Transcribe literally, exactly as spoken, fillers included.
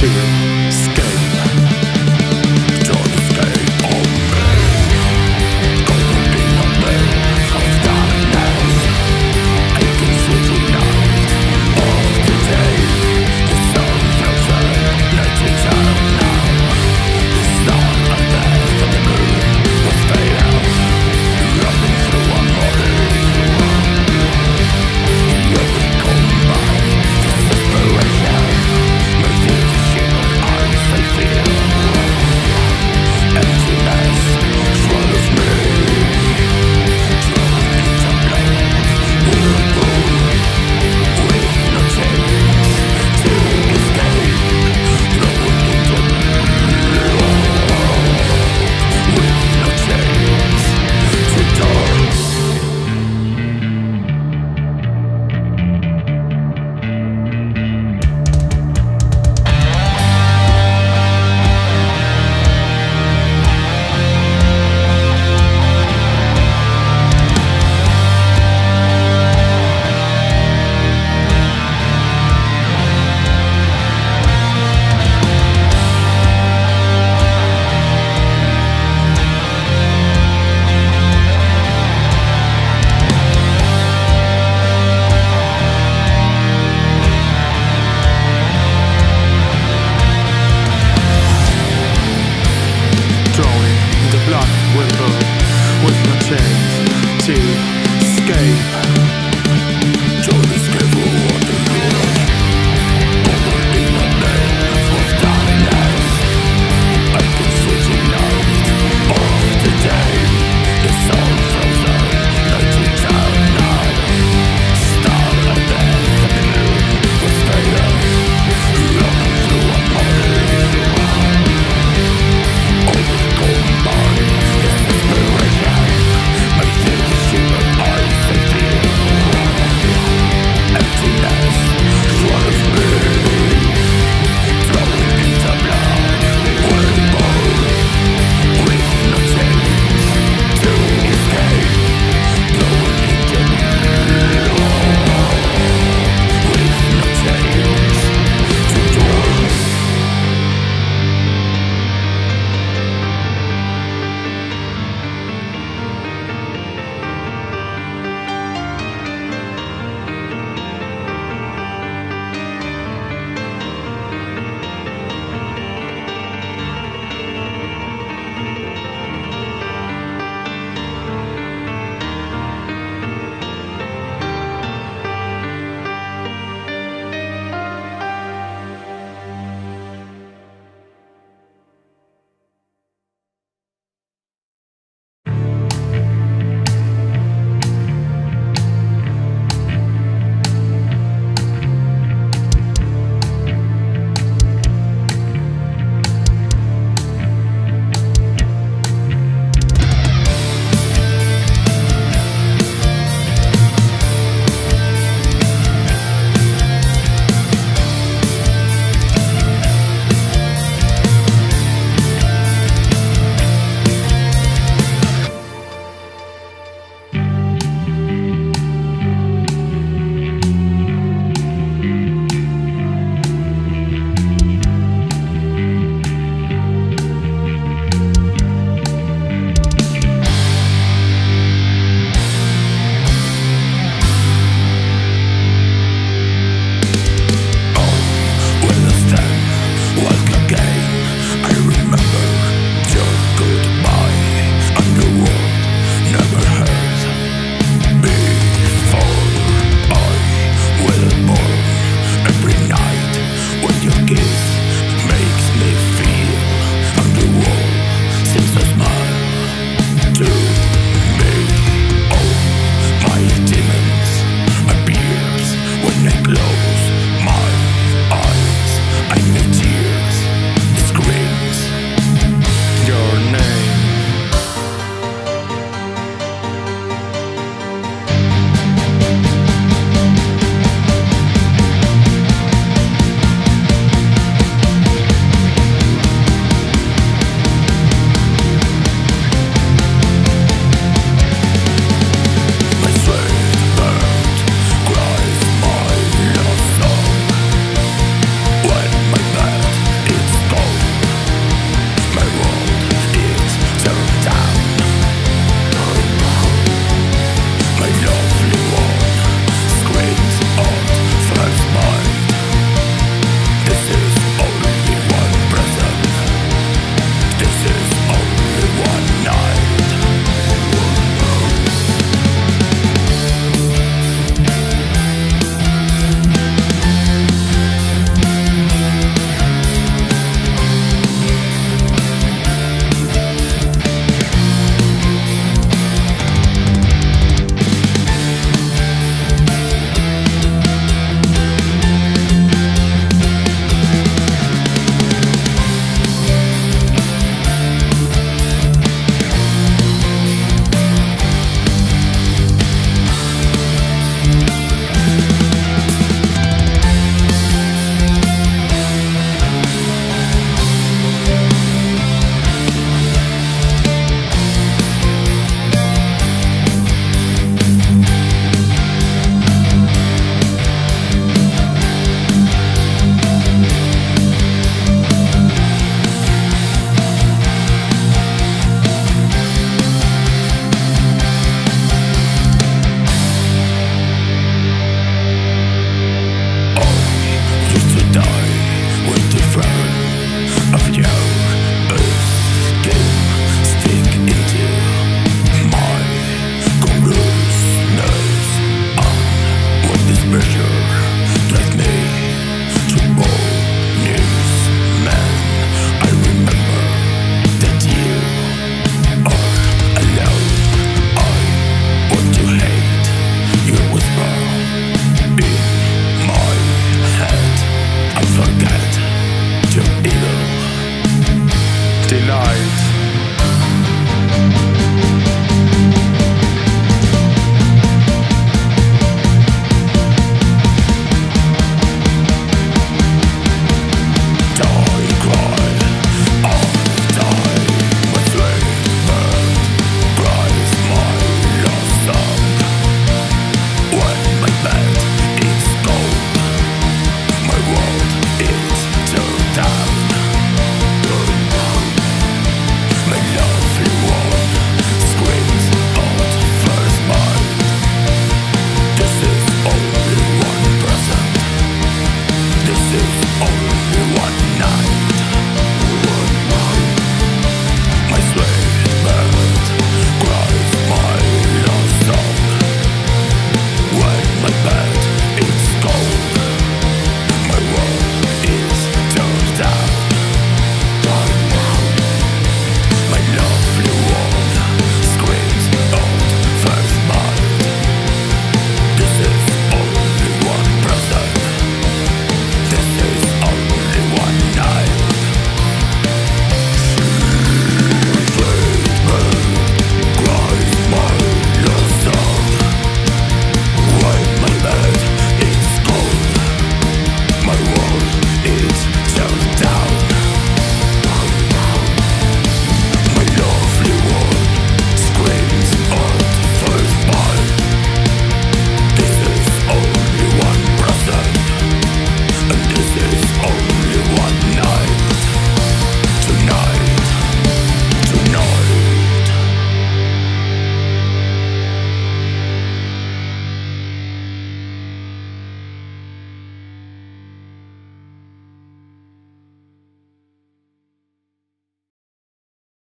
to escape.